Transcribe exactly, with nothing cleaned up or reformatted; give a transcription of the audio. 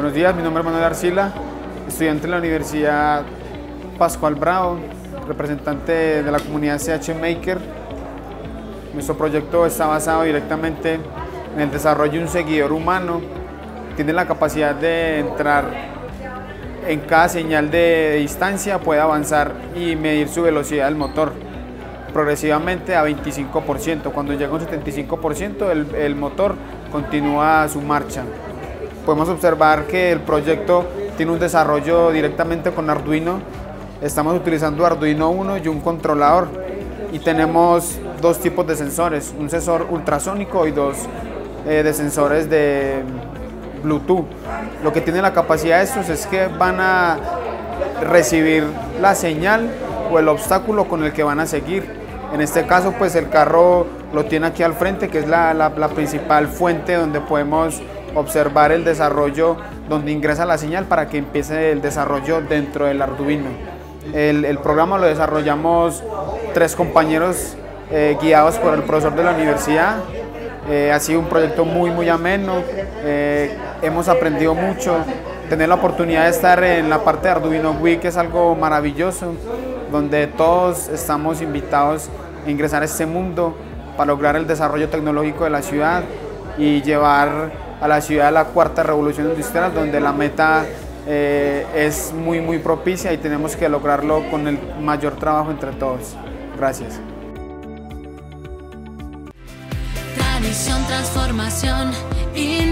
Buenos días, mi nombre es Manuel Arcila, estudiante de la Universidad Pascual Bravo, representante de la comunidad C H Maker. Nuestro proyecto está basado directamente en el desarrollo de un seguidor humano. Tiene la capacidad de entrar en cada señal de distancia, puede avanzar y medir su velocidad del motor progresivamente a veinticinco por ciento. Cuando llega a un setenta y cinco por ciento, el, el motor continúa su marcha. Podemos observar que el proyecto tiene un desarrollo directamente con Arduino. Estamos utilizando Arduino uno y un controlador, y tenemos dos tipos de sensores, un sensor ultrasónico y dos eh, de sensores de Bluetooth. Lo que tiene la capacidad de estos es que van a recibir la señal o el obstáculo con el que van a seguir. En este caso, pues el carro lo tiene aquí al frente, que es la, la, la principal fuente donde podemos observar el desarrollo, donde ingresa la señal para que empiece el desarrollo dentro del Arduino. El, el programa lo desarrollamos tres compañeros eh, guiados por el profesor de la universidad. Eh, ha sido un proyecto muy muy ameno, eh, hemos aprendido mucho. Tener la oportunidad de estar en la parte de Arduino Week es algo maravilloso, donde todos estamos invitados a ingresar a este mundo para lograr el desarrollo tecnológico de la ciudad y llevar a la ciudad de la cuarta revolución industrial, donde la meta eh, es muy muy propicia y tenemos que lograrlo con el mayor trabajo entre todos. Gracias. Tradición, transformación.